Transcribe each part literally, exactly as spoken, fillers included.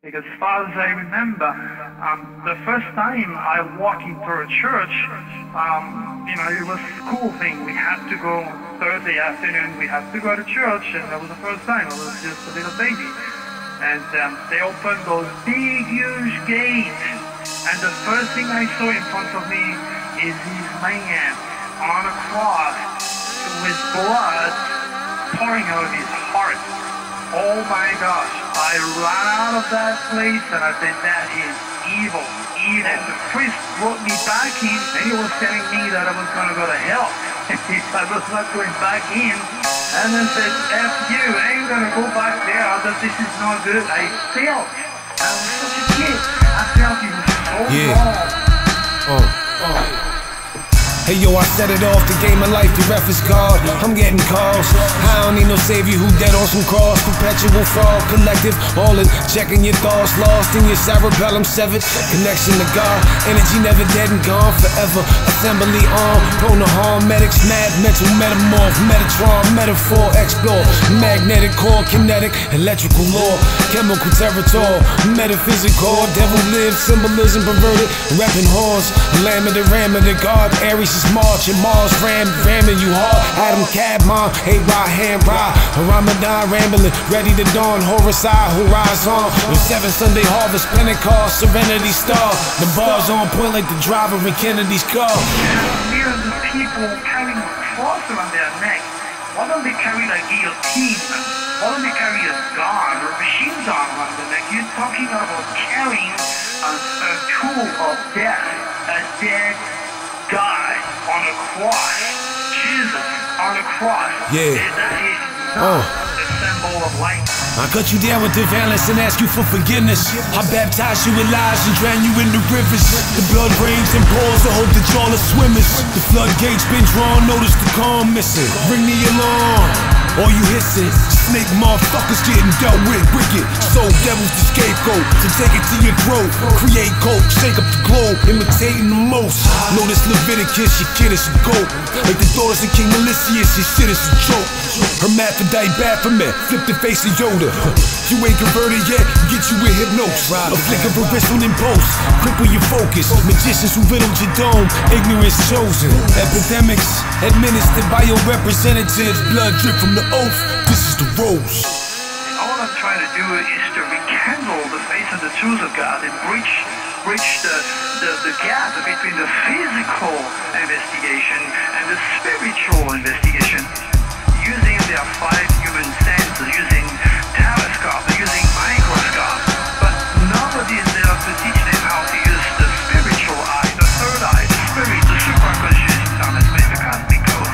Because as far as I remember, um, the first time I walked into a church, um, you know, it was a school thing. We had to go Thursday afternoon, we had to go to church, and that was the first time. I was just a little baby. And um, they opened those big, huge gates. And the first thing I saw in front of me is this man on a cross with blood pouring out of his heart. Oh my gosh, I ran out of that place and I said, that is evil, evil. And the priest brought me back in and he was telling me that I was going to go to hell. I was not going back in. And then said, F you, I ain't going to go back there. I thought this is not good. I failed. I was such a kid. I felt it was so yeah. wrong. Oh, oh. Hey yo, I set it off, the game of life, the ref is called. I'm getting calls, I don't need no savior who dead on some cross. Perpetual fraud, collective, all in, checking your thoughts, lost in your cerebellum severed. Connection to God, energy never dead and gone forever. Assembly on, prone to harm, medics mad, mental metamorph, metatron, metaphor, explore. Magnetic core, kinetic, electrical law, chemical territory, metaphysical, devil lives, symbolism perverted, rapping horns, lamb of the ram of the god, Aries. Marching Mars ram, ramming you hard. Adam Cab, Mom, A-Rod, Hand Rod, Ramadan rambling, ready to dawn. Horicide, horizon, the seventh Sunday harvest, Pentecost, Serenity Star. The bars on point like the driver in Kennedy's car. There are the people carrying a cross around their neck. Why don't they carry like guillotine? Why don't they carry a gun or a machine gun around their neck? You're talking about carrying a, a tool of death, a dead God on a cross, Jesus on a cross. Yeah. Oh. The symbol of light. I cut you down with the violence and ask you for forgiveness. I baptize you in lies and drown you in the rivers. The blood rains and pours to hold the jawless swimmers. The floodgates been drawn, notice the calm missing. Ring the alarm. All you hissing, snake motherfuckers getting dealt with, wicked. So devil's the scapegoat, so take it to your throat. Create coke, shake up the globe, imitating the most. Notice Leviticus, your kid is a goat. Like the daughters of King Ulysses, your shit is a joke. Hermaphrodite, Baphomet, flip the face of Yoda. You ain't converted yet, get you with hypnosis. A flick of a wrist on them posts, cripple your focus. Magicians who riddled your dome, ignorance chosen. Epidemics, administered by your representatives, blood drip from the oath, this is the rose. And all I'm trying to do is to rekindle the faith and the truth of God and bridge, bridge the, the, the gap between the physical investigation and the spiritual investigation. Using their five human senses, using telescope, using microscope, but nobody is there to teach them how to use the spiritual eye, the third eye, the spirit, the superconscious, the cosmic code.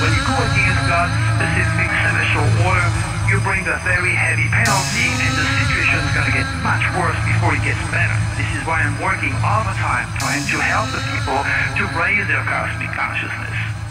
When you go against God's specific celestial order, you bring a very heavy penalty, and the situation is going to get much worse before it gets better. This is why I'm working all the time, trying to help the people to raise their cosmic consciousness.